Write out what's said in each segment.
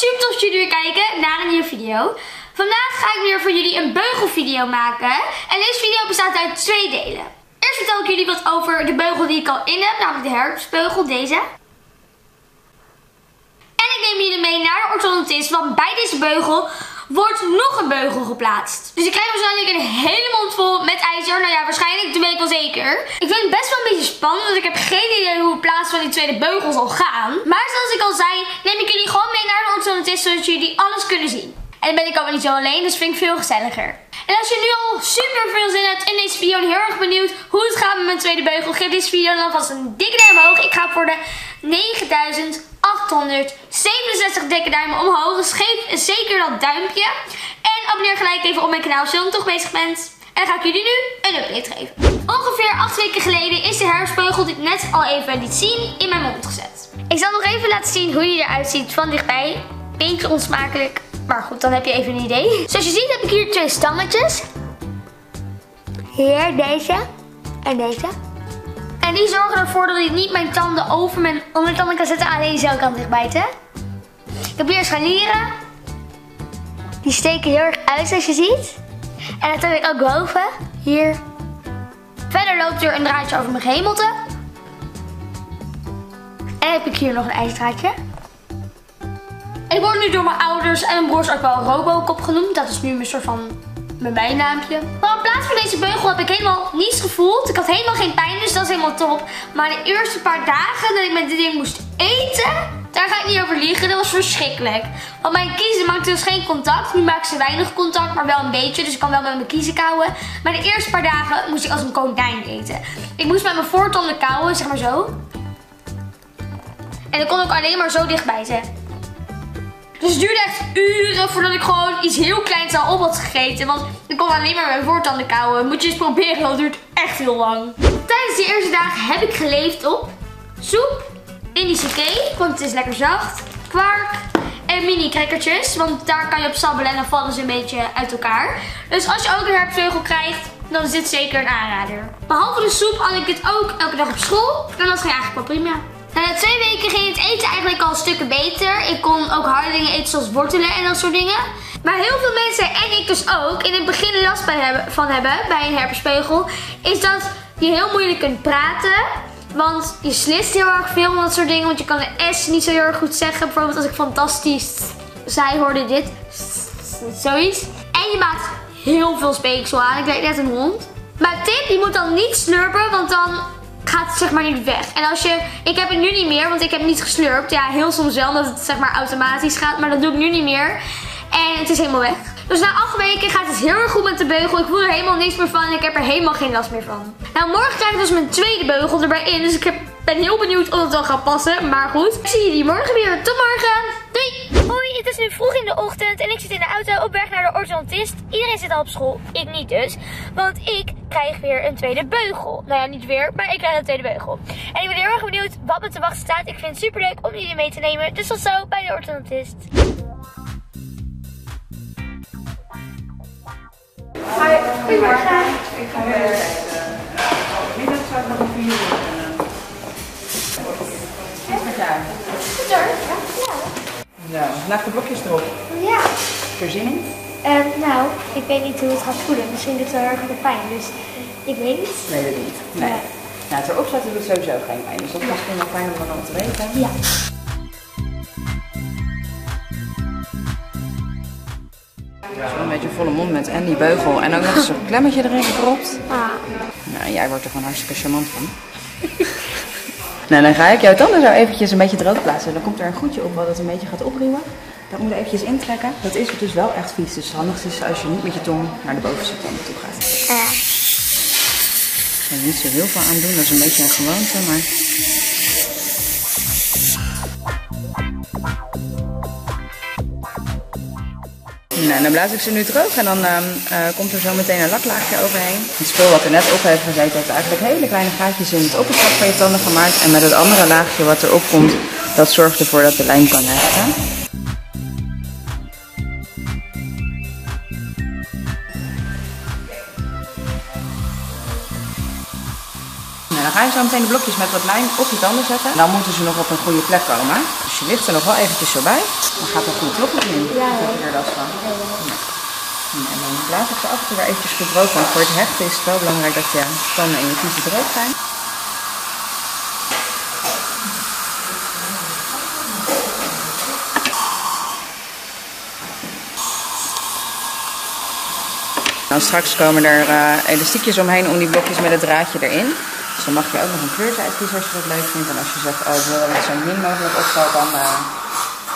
super tof dat jullie weer kijken naar een nieuwe video. Vandaag ga ik weer voor jullie een beugelvideo maken. En deze video bestaat uit 2 delen. Eerst vertel ik jullie wat over de beugel die ik al in heb, namelijk de herfstbeugel, deze. En ik neem jullie mee naar de orthodontist, want bij deze beugel wordt nog een beugel geplaatst. Dus ik krijg waarschijnlijk een hele mond vol met ijzer. Nou ja, waarschijnlijk, dat weet ik wel zeker. Ik vind het best wel een beetje spannend, want ik heb geen idee hoe het plaatsen van die tweede beugel zal gaan. Maar zoals ik al zei, neem ik jullie gewoon mee naar de orthodontist, zodat jullie alles kunnen zien. En dan ben ik ook niet zo alleen, dus vind ik veel gezelliger. En als je nu al super veel zin hebt in deze video en heel erg benieuwd hoe het gaat met mijn tweede beugel, geef deze video dan alvast een dikke duim omhoog. Ik ga voor de 9.867 dikke duimen omhoog. Dus geef zeker dat duimpje. En abonneer gelijk even op mijn kanaal als je dan toch bezig bent. En dan ga ik jullie nu een update geven. Ongeveer 8 weken geleden is de herfstbeugel die ik net al even liet zien in mijn mond gezet. Ik zal nog even laten zien hoe die eruit ziet van dichtbij. Beetje onsmakelijk. Maar goed, dan heb je even een idee. Zoals je ziet heb ik hier 2 stammetjes. Hier, deze en deze. En die zorgen ervoor dat ik niet mijn tanden over mijn andere tanden kan zetten. Alleen deze kant dichtbijten. Ik heb hier scharnieren. Die steken heel erg uit zoals je ziet. En dat heb ik ook boven. Hier. Verder loopt er een draadje over mijn gehemelte. En heb ik hier nog een ijsdraadje. Ik word nu door mijn ouders en mijn broers ook wel Robocop genoemd. Dat is nu een soort van mijn bijnaampje. Maar in plaats van deze beugel heb ik helemaal niets gevoeld. Ik had helemaal geen pijn, dus dat is helemaal top. Maar de eerste paar dagen dat ik met dit ding moest eten, daar ga ik niet over liegen. Dat was verschrikkelijk. Want mijn kiezen maakte dus geen contact. Nu maakt ze weinig contact, maar wel een beetje. Dus ik kan wel met mijn kiezen kauwen. Maar de eerste paar dagen moest ik als een konijn eten. Ik moest met mijn voortanden kauwen, zeg maar zo. En dan kon ik alleen maar zo dichtbij zitten. Dus het duurde echt uren voordat ik gewoon iets heel kleins al op had gegeten. Want ik kon alleen maar mijn voortanden kauwen. Moet je eens proberen, dat duurt echt heel lang. Tijdens die eerste dagen heb ik geleefd op soep, Indische thee, want het is lekker zacht, kwark en mini crackertjes. Want daar kan je op sabbelen en dan vallen ze een beetje uit elkaar. Dus als je ook een herpsbeugel krijgt, dan is dit zeker een aanrader. Behalve de soep had ik het ook elke dag op school. En dat ging eigenlijk wel prima. Na 2 weken ging het eten eigenlijk al stukken beter. Ik kon ook harde dingen eten zoals wortelen en dat soort dingen. Maar heel veel mensen, en ik dus ook, in het begin last van hebben bij een herpesbeugel, is dat je heel moeilijk kunt praten. Want je slist heel erg veel en dat soort dingen. Want je kan de S niet zo heel erg goed zeggen. Bijvoorbeeld als ik fantastisch zei, hoorde dit. Zoiets. En je maakt heel veel speeksel aan. Ik lijk net een hond. Maar tip, je moet dan niet slurpen, want dan gaat het zeg maar niet weg. En als je, ik heb het nu niet meer, want ik heb niet geslurpt. Ja, heel soms wel, dat het zeg maar automatisch gaat. Maar dat doe ik nu niet meer. En het is helemaal weg. Dus na 8 weken gaat het heel erg goed met de beugel. Ik voel er helemaal niks meer van. Ik heb er helemaal geen last meer van. Nou, morgen krijg ik dus mijn tweede beugel erbij in. Dus ik ben heel benieuwd of het wel gaat passen. Maar goed, ik zie jullie morgen weer. Tot morgen. Doei! Hoi, het is nu vroeg in de ochtend en ik zit in de auto op weg naar de orthodontist. Iedereen zit al op school, ik niet dus. Want ik krijg weer een tweede beugel. Nou ja, niet weer, maar ik krijg een tweede beugel. En ik ben heel erg benieuwd wat me te wachten staat. Ik vind het super leuk om jullie mee te nemen. Dus tot zo bij de orthodontist. Hoi, goedemorgen. Ik ga weer middag zou nog 4 uur. Goed hoor, ja. Nou, naakt de blokjes erop. Ja. Heb je er zin in? Nou, ik weet niet hoe het gaat voelen. Misschien doet het wel heel erg veel pijn, dus ik weet niet. Nee, dat niet. Nee. Ja. Nou, het erop zetten doet sowieso geen pijn. Dus dat is misschien wel fijn om dat te weten. Ja. Zo'n een beetje volle mond met en die beugel. En ook nog eens een klemmetje erin gepropt. Ah. Nou, jij wordt er gewoon hartstikke charmant van. Nou, dan ga ik jouw tanden zo eventjes een beetje droog plaatsen. Dan komt er een goedje op wat het een beetje gaat opriemen. Dat moet je eventjes intrekken. Dat is dus wel echt vies. Dus het handigste is als je niet met je tong naar de bovenste tanden toe gaat. Ja. Ik kan er niet zo heel veel aan doen. Dat is een beetje een gewoonte, maar nou, dan blaas ik ze nu droog en dan komt er zo meteen een laklaagje overheen. Het spul wat er net op heeft gezeten heeft eigenlijk hele kleine gaatjes in het oppervlak van je tanden gemaakt. En met het andere laagje wat erop komt, dat zorgt ervoor dat de lijn kan hechten. Nou, dan ga je zo meteen de blokjes met wat lijn op je tanden zetten. En dan moeten ze nog op een goede plek komen. Dus Dus je ligt er nog wel eventjes zo bij. Dan gaat er goed nog in. Dan heb je er last van. En dan laat ik ze af en toe weer eventjes goed droog. Want voor het hechten is het wel belangrijk dat je tanden en je kiezen droog zijn. Dan straks komen er elastiekjes omheen om die blokjes met het draadje erin. Dus dan mag je ook nog een kleurtje uitkiezen als je dat leuk vindt. En als je zegt, oh, ik wil dat het zo min mogelijk opvalt, dan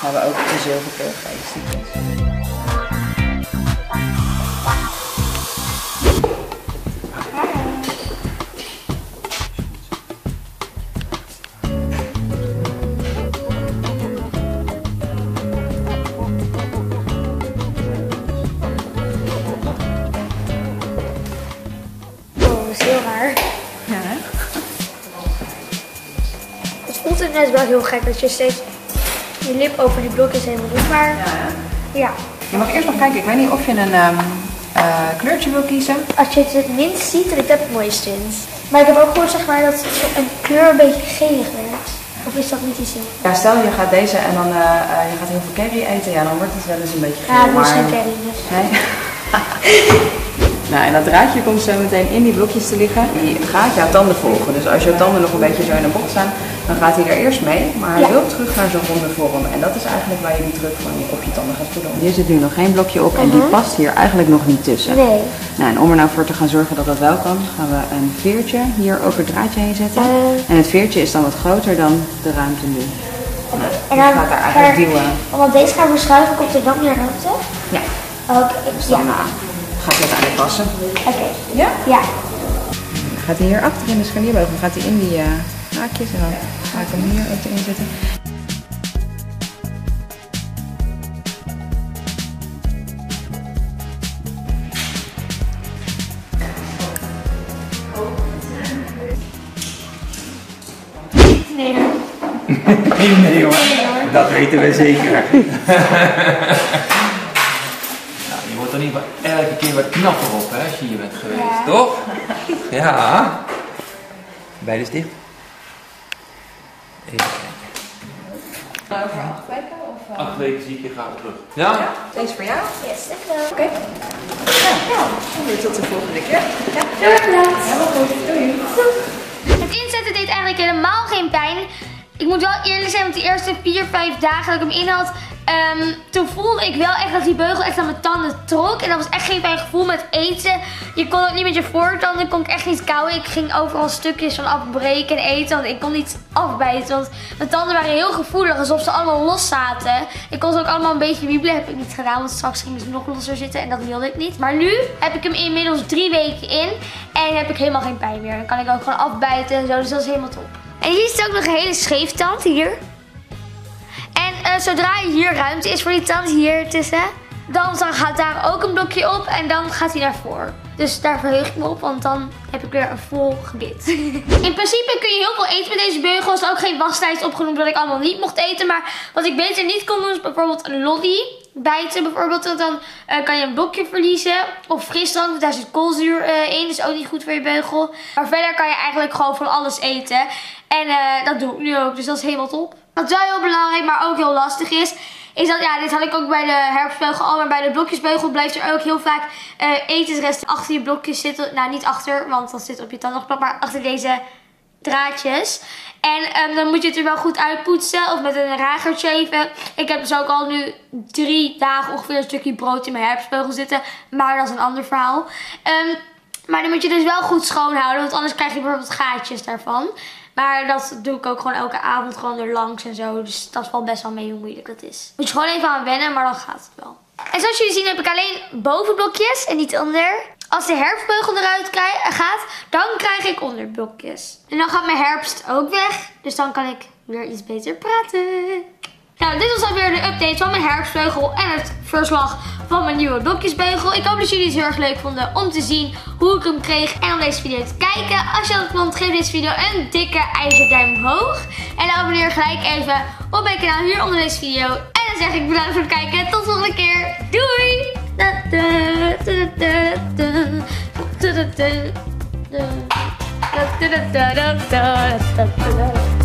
hebben we ook de zilverkleurige elastiekjes. Het is wel heel gek dat je steeds je lip over die blokjes heen doet, maar ja. Je mag eerst nog kijken, ik weet niet of je een kleurtje wil kiezen. Als je het minst ziet, dan ik dat het mooist vind. Maar ik heb ook gehoord, zeg maar, dat een kleur een beetje gelig werd. Of is dat niet iets in? Ja, stel je gaat deze en dan je gaat heel veel curry eten, ja, dan wordt het wel eens een beetje gelig. Ja, dat is geen curry dus. Nee? Nou, en dat draadje komt zo meteen in die blokjes te liggen. Die gaat jouw tanden volgen. Dus als jouw tanden nog een beetje zo in de bocht staan, dan gaat hij er eerst mee. Maar hij wil terug naar zo'n ronde vorm. En dat is eigenlijk waar je die druk van op je tanden gaat voelen. Hier zit nu nog geen blokje op en die past hier eigenlijk nog niet tussen. Nee. Nou, en om er nou voor te gaan zorgen dat dat wel kan, gaan we een veertje hier over het draadje heen zetten. En het veertje is dan wat groter dan de ruimte nu. Nou, en dan gaat er eigenlijk duwen. Omdat deze gaan verschuiven, komt er dan meer ruimte? Ja. Oké. Dus dan gaat dit aan het passen. Oké. Ja? Ja. Dan gaat hij hier achter in de scharnierboog, dan gaat hij in die haakjes en dan ga ik hem hier ook erin zetten. Nee hoor. Nee hoor, dat weten we zeker. Je wordt er niet elke keer wat knapper op, hè, als je hier bent geweest, toch? Ja. Beide is dicht. Even kijken. Over 8 weken? Of, 8 weken zie ik je graag terug. Ja? Deze voor jou? Yes, dankjewel. Oké. Ja, dan weer tot de volgende keer. Ja, heel bedankt. Helemaal goed. Doei. Het inzetten deed eigenlijk helemaal geen pijn. Ik moet wel eerlijk zijn, want de eerste 4-5 dagen dat ik hem in had, toen voelde ik wel echt dat die beugel echt aan mijn tanden trok. En dat was echt geen fijn gevoel met eten. Je kon ook niet met je voortanden, kon ik echt niet kauwen. Ik ging overal stukjes van afbreken en eten, want ik kon niet afbijten. Want mijn tanden waren heel gevoelig, alsof ze allemaal los zaten. Ik kon ze ook allemaal een beetje wiebelen, heb ik niet gedaan. Want straks gingen ze nog losser zitten en dat wilde ik niet. Maar nu heb ik hem inmiddels 3 weken in en heb ik helemaal geen pijn meer. Dan kan ik ook gewoon afbijten en zo, dus dat is helemaal top. En hier zit ook nog een hele scheeftand hier. Zodra hier ruimte is voor die tand hier tussen, dan gaat daar ook een blokje op en dan gaat hij naar voren. Dus daar verheug ik me op, want dan heb ik weer een vol gebit. In principe kun je heel veel eten met deze beugel. Er is ook geen waslijst opgenoemd dat ik allemaal niet mocht eten. Maar wat ik beter niet kon doen is bijvoorbeeld een lolly. Bijten bijvoorbeeld, want dan kan je een blokje verliezen. Of frisdrank, want daar zit koolzuur in. Dat is ook niet goed voor je beugel. Maar verder kan je eigenlijk gewoon van alles eten. En dat doe ik nu ook, dus dat is helemaal top. Wat wel heel belangrijk, maar ook heel lastig is, is dat, ja, dit had ik ook bij de herbstbeugel al, maar bij de blokjesbeugel blijft er ook heel vaak etensresten achter je blokjes zitten. Nou, niet achter, want dat zit op je tand nog plat, maar achter deze draadjes. En dan moet je het er wel goed uitpoetsen of met een ragertje even. Ik heb dus ook al nu 3 dagen ongeveer een stukje brood in mijn herbstbeugel zitten, maar dat is een ander verhaal. Maar dan moet je dus wel goed schoonhouden, want anders krijg je bijvoorbeeld gaatjes daarvan. Maar dat doe ik ook gewoon elke avond gewoon erlangs en zo. Dus dat valt best wel mee hoe moeilijk dat is. Moet je gewoon even aan wennen, maar dan gaat het wel. En zoals jullie zien heb ik alleen bovenblokjes en niet onder. Als de herfstbeugel eruit gaat, dan krijg ik onderblokjes. En dan gaat mijn herfst ook weg. Dus dan kan ik weer iets beter praten. Nou, dit was alweer de update van mijn herfstbeugel en het verslag van mijn nieuwe blokjesbeugel. Ik hoop dat jullie het heel erg leuk vonden om te zien hoe ik hem kreeg en om deze video te kijken. Als je dat vond, geef deze video een dikke ijzeren duim omhoog. En abonneer gelijk even op mijn kanaal hier onder deze video. En dan zeg ik bedankt voor het kijken. Tot de volgende keer. Doei!